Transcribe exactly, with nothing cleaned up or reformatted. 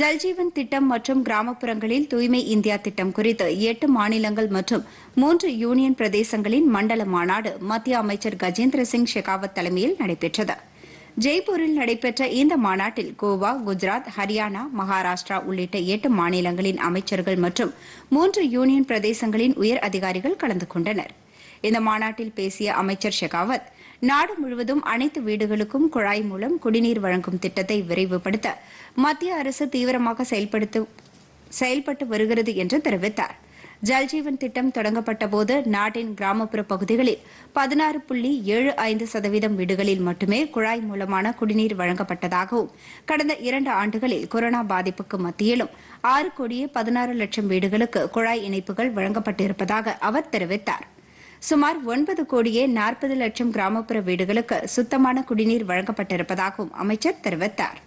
ஜல்ஜீவன் திட்டம் மற்றும் கிராமப்புறங்களில் தூய்மை இந்தியா திட்டம் குறித்து எட்டு மாநிலங்கள் மற்றும் மூன்று யூனியன் பிரதேசங்களின் மண்டல மாநாடு மத்திய அமைச்சர் கஜேந்திர சிங் ஷெகாவத் தலைமையில் நடைபெற்றது. ஜெய்ப்பூரில் நடைபெற்ற இந்த மாநாட்டில் கோவா, குஜராத், ஹரியானா, மகாராஷ்டிரா உள்ளிட்ட எட்டு மாநிலங்களின் அமைச்சர்கள் மற்றும் மூன்று யூனியன் பிரதேசங்களின் உயர் அதிகாரிகள் கலந்து கொண்டனர். இந்த மாநாட்டில் பேசிய அமைச்சர் ஷெகாவத், நாடு முழுவதும் அனைத்து வீடுகளுக்கும் குழாய் மூலம் குடிநீர் வழங்கும் திட்டத்தை விரைவுபடுத்த மத்திய அரசு தீவிரமாக செயல்பட்டு வருகிறது என்று தெரிவித்தார். ஜல்ஜீவன் திட்டம் தொடங்கப்பட்டபோது நாட்டின் கிராமப்புற பகுதிகளில் பதினாறு புள்ளி ஏழு ஐந்து சதவீதம் வீடுகளில் மட்டுமே குழாய் மூலமான குடிநீர் வழங்கப்பட்டதாகவும், கடந்த இரண்டு ஆண்டுகளில் கொரோனா பாதிப்புக்கு மத்தியிலும் ஆறு கோடியே பதினாறு லட்சம் வீடுகளுக்கு குழாய் இணைப்புகள் வழங்கப்பட்டிருப்பதாக அவர் தெரிவித்தார். சுமார் ஒன்பது கோடியே நாற்பது லட்சம் கிராமப்புற வீடுகளுக்கு சுத்தமான குடிநீர் வழங்கப்பட்டிருப்பதாகவும் அமைச்சர் தெரிவித்தார்.